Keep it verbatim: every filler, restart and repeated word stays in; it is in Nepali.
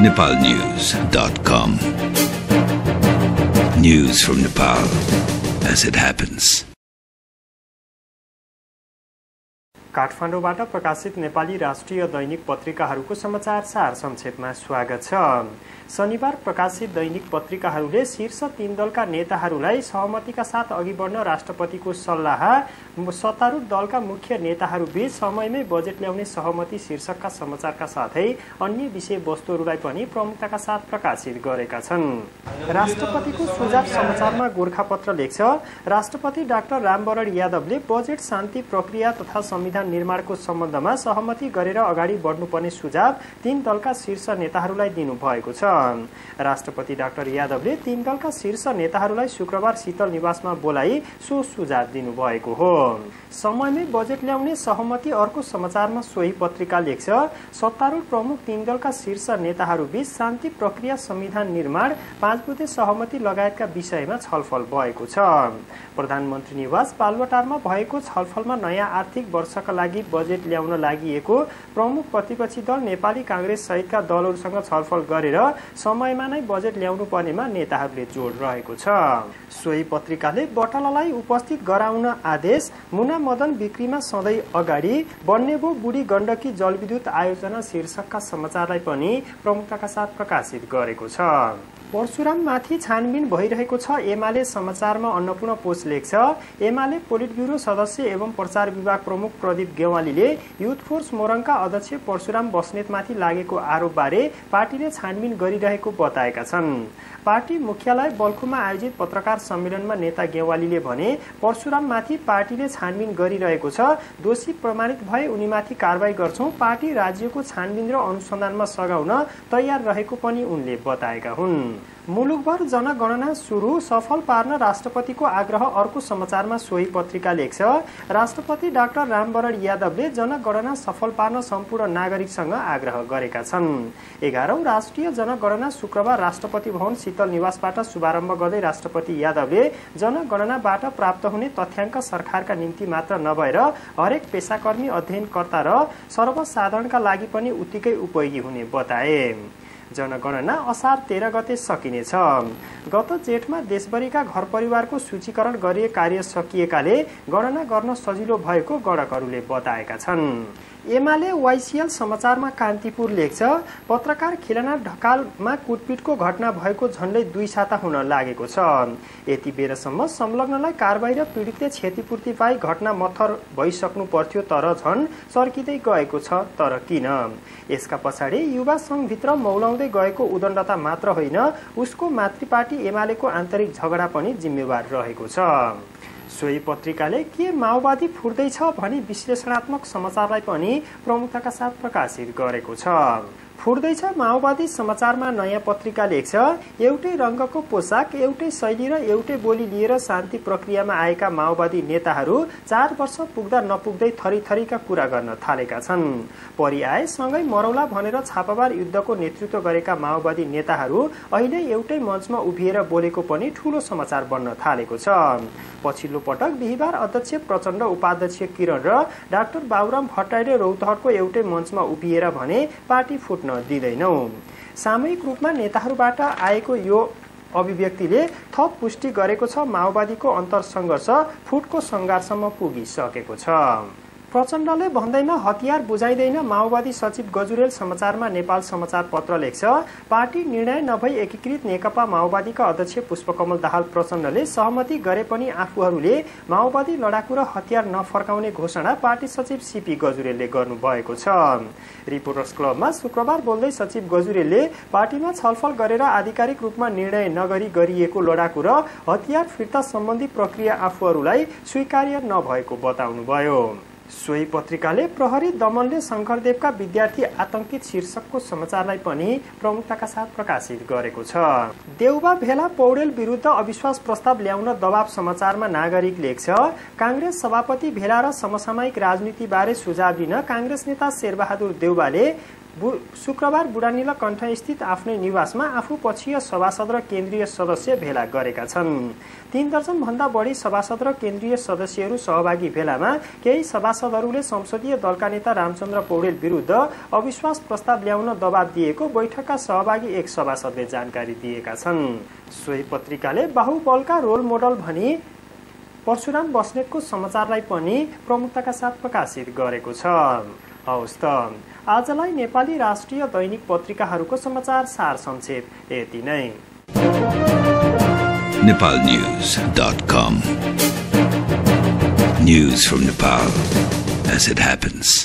Nepal News dot com. News from Nepal as it happens. काठमाडौँबाट प्रकाशित नेपाली राष्ट्रिय दैनिक पत्रिकाहरूको समाचारसार संक्षेपमा स्वागत छ। शनिबार प्रकाशित दैनिक पत्रिकाहरूले शीर्ष तीन दलका नेताहरूलाई सहमतिका साथ अघि बढ्न राष्ट्रपतिको सल्लाह, सत्तारूढ दलका मुख्य नेताहरूबीच समयमै बजेट ल्याउने सहमति शीर्षकका समाचारका साथै अन्य विषयवस्तुहरूलाई पनि प्रमुखताका साथ प्रकाशित गरेका छन्। राष्ट्रपतिको सुझाव समाचारमा गोरखापत्र लेख्छ, राष्ट्रपति डाक्टर रामवरण यादवले बजेट शान्ति प्रक्रिया तथा संविधान निर्माणको सम्बन्धमा सहमति गरेर अगाडि बढ्नुपर्ने सुझाव तीन दलका शीर्ष नेताहरूलाई दिनु भएको छ। राष्ट्रपति डाक्टर यादवले तीन दलका शीर्ष नेताहरूलाई शुक्रबार शीतल निवासमा बोलाइ सो सुझाव दिनु भएको हो। समयमै बजेट ल्याउने सहमति अर्को समाचारमा सोही पत्रिका लेख्छ, सत्तारूढ प्रमुख तीन दलका शीर्ष नेताहरूबीच शान्ति प्रक्रिया, संविधान निर्माण, पाँच बुँदे सहमति लगायतका विषयमा छलफल भएको छ। प्रधानमन्त्री निवास बालुवाटारमा भएको छलफलमा नयाँ आर्थिक वर्षका लागि बजेट ल्याउन लागिएको प्रमुख प्रतिपक्षी दल नेपाली कांग्रेस सहितका दलहरूसँग छलफल गरेर समयमा नै बजेट ल्याउनु पर्नेमा नेताहरूले जोड रहेको छ। सोही पत्रिकाले बटलालाई उपस्थित गराउन आदेश, मुना मदन बिक्रीमा सधैँ अगाडि, बन्नेबो बुढी गण्डकी जलविद्युत आयोजना शीर्षकका समाचारलाई पनि प्रमुखताका साथ प्रकाशित गरेको छ। परशुराममाथि छानबिन भइरहेको छ। एमाले समाचारमा अन्नपूर्ण पोस्ट लेख्छ, एमाले पोलिट ब्युरो सदस्य एवं प्रचार विभाग प्रमुख प्रदीप गेवालीले युथ फोर्स मोरङका अध्यक्ष परशुराम बस्नेतमाथि लागेको आरोपबारे पार्टीले छानबिन गरिरहेको बताएका छन्। पार्टी मुख्यालय बल्खुमा आयोजित पत्रकार सम्मेलनमा नेता गेवालीले भने परशुराममाथि पार्टीले छानबिन गरिरहेको छ, दोषी प्रमाणित भए उनीमाथि कारवाही गर्छौँ, पार्टी राज्यको छानबिन र अनुसन्धानमा सघाउन तयार रहेको पनि उनले बताएका हुन्। मुलुकभर जनगणना सुरु, सफल पार्न राष्ट्रपतिको आग्रह अर्को समाचारमा सोही पत्रिका लेख्छ, राष्ट्रपति डाक्टर रामवरण यादवले जनगणना सफल पार्न सम्पूर्ण नागरिकसँग आग्रह गरेका छन्। एघारौं राष्ट्रिय जनगणना शुक्रबार राष्ट्रपति भवन शीतल निवासबाट शुभारम्भ गर्दै राष्ट्रपति यादवले जनगणनाबाट प्राप्त हुने तथ्याङ्क सरकारका निम्ति मात्र नभएर हरेक पेसाकर्मी, अध्ययनकर्ता र सर्वसाधारणका लागि पनि उत्तिकै उपयोगी हुने बताए। जनगणना असार तेह्र गते सकिनेछ। गत जेठमा देशभरिका घर परिवारको सूचीकरण गरिए कार्य सकिएकाले गणना गर्न सजिलो भएको गणकहरूले बताएका छन्। एमाले वाइसिएल समाचारमा कान्तिपुर लेख्छ, पत्रकार खिलनाथ ढकालमा कुटपिटको घटना भएको झन्डै दुई साता हुन लागेको छ। यति बेरसम्म संलग्नलाई कारबाही र पीडितले क्षतिपूर्ति पाई घटना मत्थर भइसक्नु पर्थ्यो, तर झन् सर्किँदै गएको छ। तर किन? यसका पछाडि युवा सङ्घभित्र मौलाउँदै गएको उदण्डता मात्र होइन, उसको मातृपार्टी एमालेको आन्तरिक झगडा पनि जिम्मेवार रहेको छ। सोही पत्रिकाले के माओवादी फुट्दैछ भनी विश्लेषणात्मक समाचारलाई पनि प्रमुखताका साथ प्रकाशित गरेको छ। फुट्दैछ माओवादी समाचारमा नयाँ पत्रिका लेख्छ, एउटै रङ्गको पोसाक, एउटै शैली र एउटै बोली लिएर शान्ति प्रक्रियामा आएका माओवादी नेताहरू चार वर्ष पुग्दा नपुग्दै थरी थरीका कुरा गर्न थालेका छन्। परि आए सँगै मरौला भनेर छापाबार युद्धको नेतृत्व गरेका माओवादी नेताहरू अहिले एउटै मञ्चमा उभिएर बोलेको पनि ठूलो समाचार बन्न थालेको छ। पछिल्लो पटक बिहिबार अध्यक्ष प्रचण्ड, उपाध्यक्ष किरण र डाक्टर बाबुराम भट्टराईले रौतहटको एउटै मञ्चमा उभिएर भने पार्टी फुट्न दिँदैनौ। सामूहिक रूपमा नेताहरूबाट आएको यो अभिव्यक्तिले थप पुष्टि गरेको छ, माओवादीको अन्तरसङ्घर्ष फुटको सङ्घारसम्म पुगिसकेको छ। प्रचण्डले भन्दैमा हतियार बुझाइदैन, माओवादी सचिव गजुरेल समाचारमा नेपाल समाचार पत्र लेख्छ, पार्टी निर्णय नभई एकीकृत नेकपा माओवादीका अध्यक्ष पुष्पकमल दाहाल प्रचण्डले सहमति गरे पनि आफूहरूले माओवादी लडाकु र हतियार नफर्काउने घोषणा पार्टी सचिव सीपी गजुरेलले गर्नुभएको छ। रिपोर्टर्स क्लबमा शुक्रबार बोल्दै सचिव गजुरेलले पार्टीमा छलफल गरेर आधिकारिक रूपमा निर्णय नगरी गरिएको लडाकु र हतियार फिर्ता सम्बन्धी प्रक्रिया आफूहरूलाई स्वीकार्य नभएको बताउनुभयो। सोही पत्रिकाले प्रहरी दमनले शङ्करदेवका विद्यार्थी आतंकित शीर्षकको समाचारलाई पनि प्रमुखताका साथ प्रकाशित गरेको छ। देउबा भेला पौडेल विरुद्ध अविश्वास प्रस्ताव ल्याउन दबाब समाचारमा नागरिक लेख्छ, काङ्ग्रेस सभापति भेला र समसामयिक राजनीतिबारे सुझाव लिन काङ्ग्रेस नेता शेरबहादुर देउबाले शुक्रबार बुढानीला कण्ठ स्थित आफ्नै निवासमा आफू पक्षीय सभासद र केन्द्रीय सदस्य भेला गरेका छन्। तीन दर्जन भन्दा बढी सभासद र केन्द्रीय सदस्यहरू सहभागी भेलामा केही सभासदहरूले संसदीय दलका नेता रामचन्द्र पौडेल विरुद्ध अविश्वास प्रस्ताव ल्याउन दबाब दिएको बैठकका सहभागी एक सभासदले जानकारी दिएका छन्। सोही पत्रिकाले बाहुबलका रोल मोडल भनी परशुराम बस्नेतको समाचारलाई पनि प्रमुखताका साथ प्रकाशित गरेको छ। Auston आजलाई नेपाली राष्ट्रिय दैनिक पत्रिकाहरूको समाचार सार संक्षेप यति नै। Nepal news dot com News from Nepal as it happens.